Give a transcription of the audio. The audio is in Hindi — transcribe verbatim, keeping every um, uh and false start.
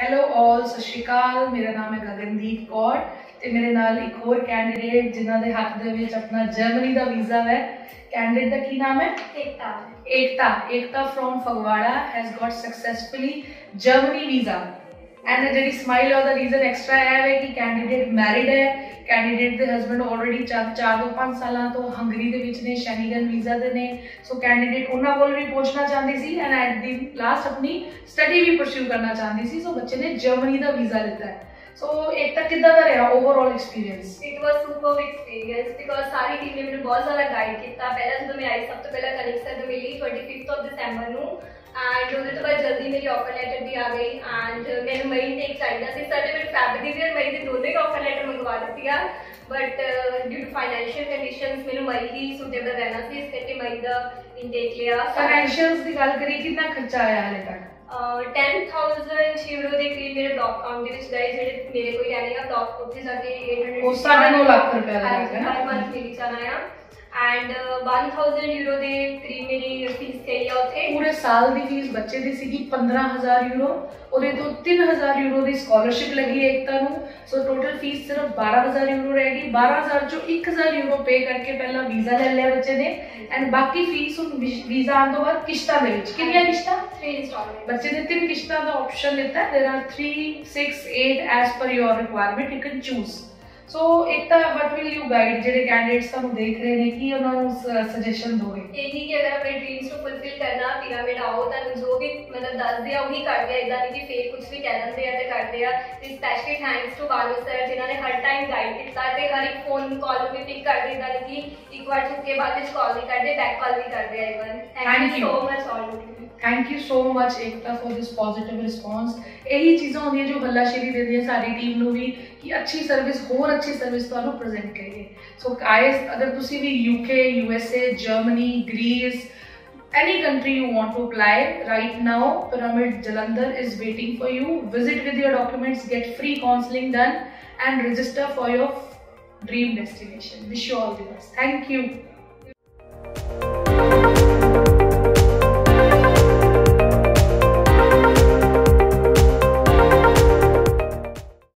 हेलो ऑल सत श्री अकाल। मेरा नाम है गगनदीप कौर ते मेरे नाल एक होर कैंडिडेट जिन्हां दे हाथ दे विच अपना जर्मनी दा वीज़ा है। कैंडिडेट दा की नाम है Ekta. Ekta Ekta from Phagwara has got successfully Germany visa. And जी स्माइल है रीजन एक्सट्रा है कि कैंडिडेट मैरिड है। कैंडिडेट के हसबैंड ऑलरेडी चार चार तो पाँच साल तो हंगरी के शेंगन वीज़ा के ने। सो कैंडिडेट उन्होंने को भी पहुँचना चाहती सी एंड एट दी लास्ट अपनी स्टडी भी परस्यू करना चाहती सी। सो बच्चे ने जर्मनी का वीज़ा लिता है। सो एक तक किदा का रहा overall experience? It was super experience because सारी टीम ने मैंने बहुत सारा गाइड किया। पहले जो मैं आई सब तो पहला कनिक सर मिली ट्वेंटी फिफ्थ ऑफ दिसंबर को एंड उन्हें तो बहुत जल्दी मेरी ऑफर लेटर भी आ गई। एंड मैंने मई ने एक चाइना से सर ने मेरी फैमिली भी और मई ने दोनों का ऑफर लेटर मंगवा दिया। But due to financial conditions मैंने मई ही सूटेबल रहना सी, इस करके मई का इनटेक लिया। फाइनेंशियल्स की गल करिए कितना खर्चा आया हाले तक? टेन थाउजेंड यूरो के करीब मेरे ब्लॉक अकाउंट में गए जो मेरे को जाने का ब्लॉक उसे जाके एट हंड्रेड साढ़े नौ लाख रुपया हर मंथ मेरी चलाया। एंड वन थाउजेंड यूरो के करीब मेरी फीस गई है। पूरे साल की फीस बच्चे की सी पंद्रह हज़ार यूरो और तो तीन हज़ार यूरो की स्कॉलरशिप लगी है एकता नूं। सो टोटल फीस सिर्फ बारह हज़ार यूरो रह गई। बारह हज़ार चो एक हज़ार यूरो पे करके पहला वीज़ा ले लिया बच्चे ने एंड बाकी फीस हम वीज़ा आने तो बाद किश्तों में कितनी किश्तां थ्री इंस्टॉलमेंट बच्चे ने तीन किश्तों का ऑप्शन लेता है। There are three six eight as per your requirement you can choose. So Ekta what will you guide जो कैंडिडेट्स हम देख रहे हैं कि उन्होंने सजेशन दोगे? यही कि अगर अपने ड्रीम्स को फुलफिल करना पिरामिड आओ तो जो भी मतलब दस दिया वही कर दिया, इदा नहीं कि फिर कुछ भी कह देंगे तो कर दिया। Specially thanks to Bano sir जिन्होंने हर टाइम गाइड किया, हर एक फोन कॉल भी पिक कर दी, इदा नहीं कि एक बार चुके बाद कॉल नहीं करते बैक कॉल भी कर दिया। Even thank you so much all. Thank you so much Ekta for this positive response. यही चीज़ा होंगे जो हल्लाशेरी देती है सारी टीम को भी कि अच्छी सर्विस होर अच्छी सर्विस तो प्रजेंट करिए। सो आए अगर तुम भी UK USA Germany Greece any country you want to apply right now Pyramid Jalandhar is waiting for you. Visit with your documents, get free counselling done and register for your dream destination. Wish you all the best. Thank you.